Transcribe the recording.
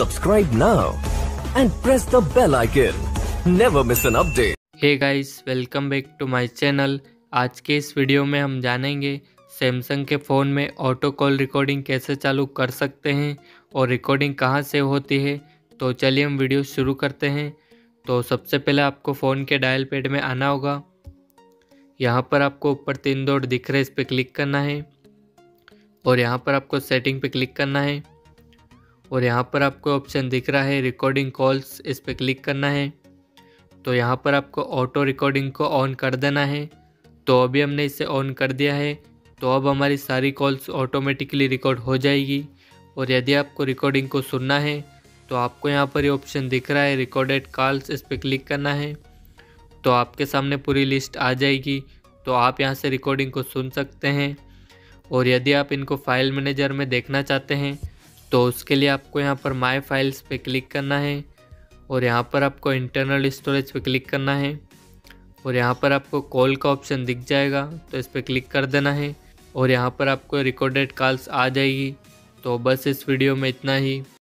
Subscribe now and press the bell icon. Never miss an update. Hey guys, welcome back to my channel. आज के इस video में हम जानेंगे Samsung के फ़ोन में ऑटो कॉल रिकॉर्डिंग कैसे चालू कर सकते हैं और रिकॉर्डिंग कहाँ से होती है। तो चलिए हम वीडियो शुरू करते हैं। तो सबसे पहले आपको फ़ोन के डायल पैड में आना होगा। यहाँ पर आपको ऊपर 3 डॉट दिख रहे हैं, इस पर क्लिक करना है और यहाँ पर आपको सेटिंग पे क्लिक करना है और यहाँ पर आपको ऑप्शन दिख रहा है रिकॉर्डिंग कॉल्स, इस पर क्लिक करना है। तो यहाँ पर आपको ऑटो रिकॉर्डिंग को ऑन कर देना है। तो अभी हमने इसे ऑन कर दिया है। तो अब हमारी सारी कॉल्स ऑटोमेटिकली रिकॉर्ड हो जाएगी। और यदि आपको रिकॉर्डिंग को सुनना है तो आपको यहाँ पर ये ऑप्शन दिख रहा है रिकॉर्डेड कॉल्स, इस पर क्लिक करना है। तो आपके सामने पूरी लिस्ट आ जाएगी। तो आप यहाँ से रिकॉर्डिंग को सुन सकते हैं। और यदि आप इनको फाइल मैनेजर में देखना चाहते हैं तो उसके लिए आपको यहाँ पर माय फाइल्स पे क्लिक करना है और यहाँ पर आपको इंटरनल स्टोरेज पे क्लिक करना है और यहाँ पर आपको कॉल का ऑप्शन दिख जाएगा, तो इस पर क्लिक कर देना है और यहाँ पर आपको रिकॉर्डेड कॉल्स आ जाएगी। तो बस इस वीडियो में इतना ही।